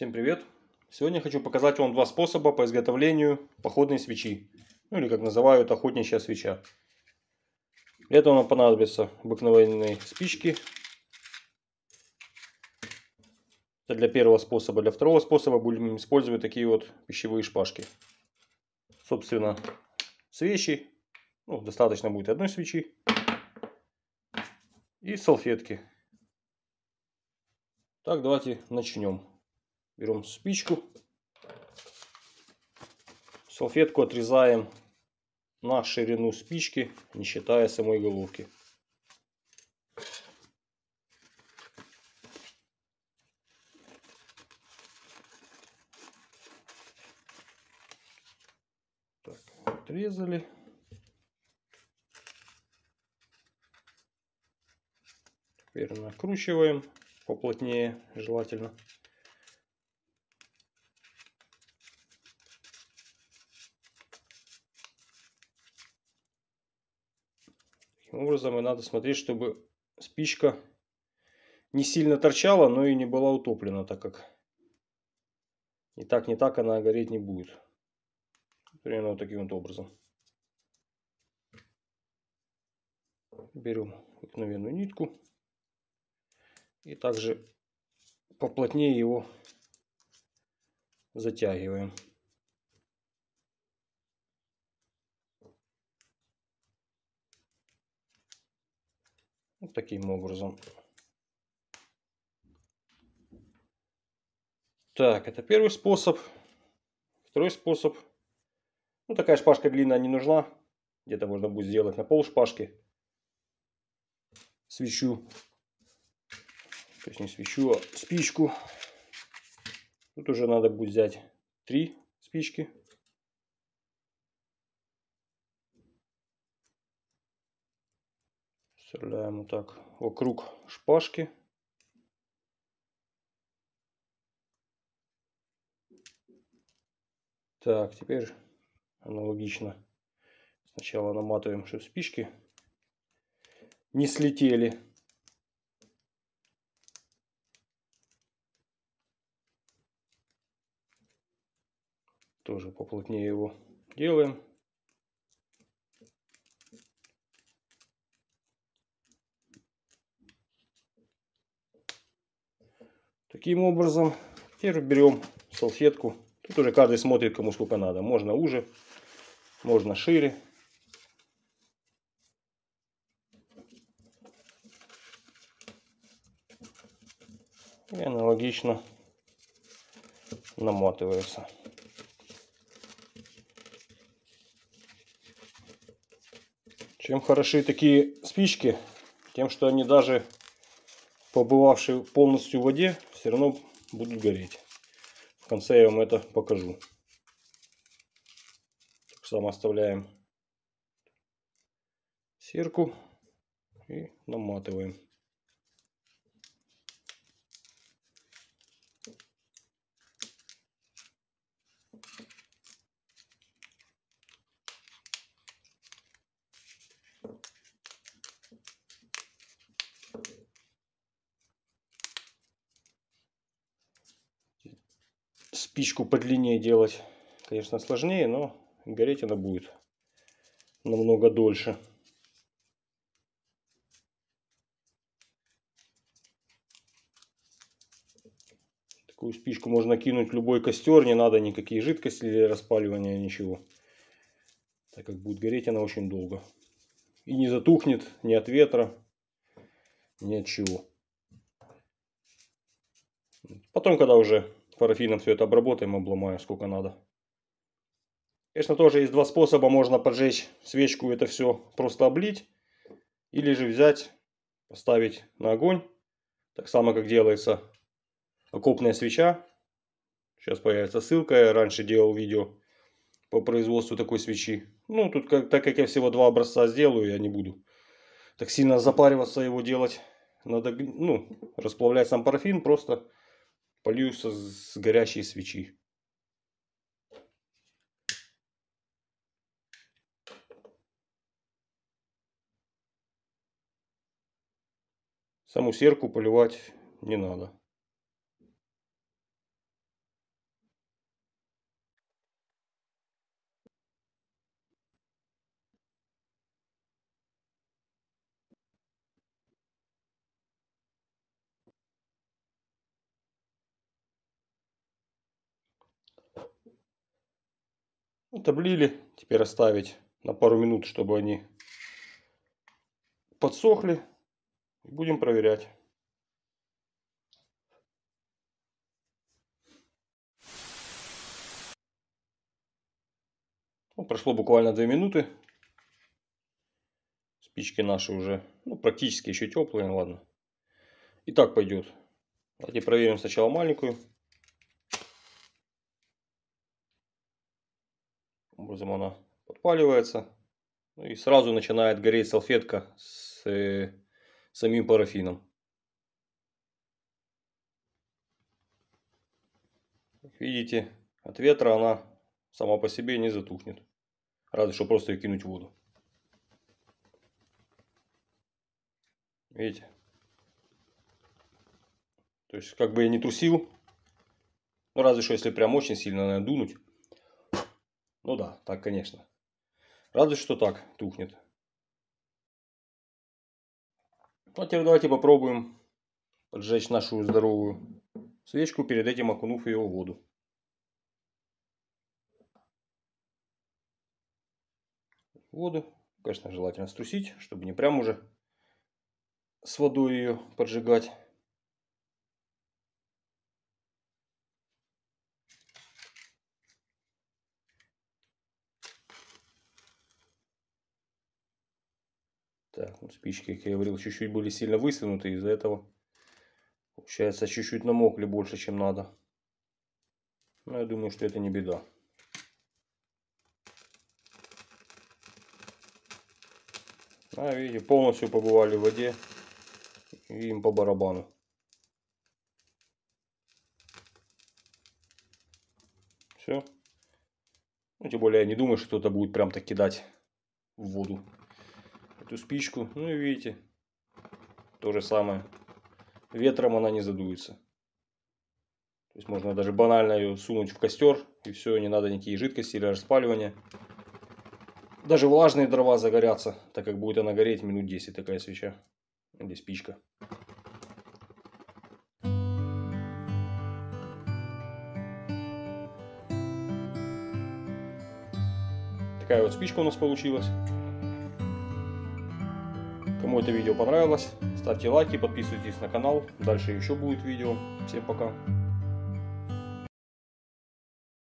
Всем привет! Сегодня я хочу показать вам два способа по изготовлению походной свечи, ну или как называют, охотничья свеча. Для этого нам понадобятся обыкновенные спички. Это для первого способа. Для второго способа будем использовать такие вот пищевые шпажки. Собственно, свечи. Ну, достаточно будет одной свечи. И салфетки. Так, давайте начнем. Берем спичку. Салфетку отрезаем на ширину спички, не считая самой головки. Так, отрезали. Теперь накручиваем поплотнее, желательно. Таким образом, и надо смотреть, чтобы спичка не сильно торчала, но и не была утоплена, так как не так она гореть не будет. Примерно вот таким вот образом. Берем обыкновенную нитку и также поплотнее его затягиваем. Вот таким образом. Так, это первый способ. Второй способ. Ну, такая шпажка длинная не нужна. Где-то можно будет сделать на пол шпажки свечу. То есть не свечу, а спичку. Тут уже надо будет взять 3 спички. Вставляем вот так вокруг шпажки. Так, теперь аналогично. Сначала наматываем, чтобы спички не слетели. Тоже поплотнее его делаем. Таким образом, теперь берем салфетку. Тут уже каждый смотрит, кому сколько надо. Можно уже, можно шире. И аналогично наматывается. Чем хороши такие спички? Тем, что они даже побывавшие полностью в воде, все равно будут гореть. В конце я вам это покажу. Так само оставляем серку и наматываем. Спичку подлиннее делать, конечно, сложнее, но гореть она будет намного дольше. Такую спичку можно кинуть в любой костер, не надо никакие жидкости для распаливания, ничего. Так как будет гореть она очень долго. И не затухнет ни от ветра, ни от чего. Потом, когда уже парафином все это обработаем, обломаем сколько надо. Конечно, тоже есть два способа. Можно поджечь свечку, это все просто облить. Или же взять, поставить на огонь. Так само, как делается окопная свеча. Сейчас появится ссылка. Я раньше делал видео по производству такой свечи. Ну, тут, так как я всего 2 образца сделаю, я не буду так сильно запариваться его делать. Надо, ну, расплавлять сам парафин, просто полью с горящей свечи. Саму серку поливать не надо. Утоплили. Теперь оставить на пару минут, чтобы они подсохли. Будем проверять. Ну, прошло буквально 2 минуты. Спички наши уже практически еще теплые. Ну, ладно. И так пойдет. Давайте проверим сначала маленькую. Таким образом она подпаливается. И сразу начинает гореть салфетка с самим парафином. Как видите, от ветра она сама по себе не затухнет. Разве что просто ее кинуть в воду. Видите? То есть, как бы я не трусил. Ну, разве что, если прям очень сильно надунуть. Ну да, так, конечно. Разве что так тухнет. А теперь давайте попробуем поджечь нашу здоровую свечку, перед этим окунув ее в воду. Воду, конечно, желательно струсить, чтобы не прям уже с водой ее поджигать. Так, ну, спички, как я говорил, чуть-чуть были сильно высунуты, из-за этого, получается, чуть-чуть намокли больше, чем надо. Но я думаю, что это не беда. А, видите, полностью побывали в воде, и им по барабану. Все. Ну, тем более, я не думаю, что кто-то будет прям так кидать в воду эту спичку. Ну и видите, то же самое. Ветром она не задуется. То есть можно даже банально ее сунуть в костер, и все, не надо никакие жидкости или распаливания. Даже влажные дрова загорятся, так как будет она гореть минут 10 такая свеча или спичка. Такая вот спичка у нас получилась. Кому это видео понравилось, ставьте лайки, подписывайтесь на канал. Дальше еще будет видео. Всем пока!